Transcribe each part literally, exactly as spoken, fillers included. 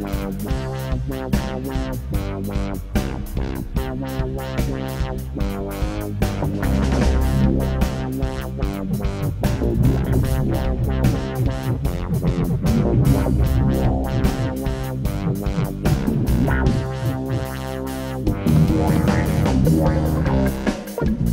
We'll be right back.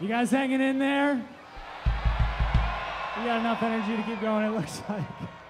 You guys hanging in there? You got enough energy to keep going, it looks like.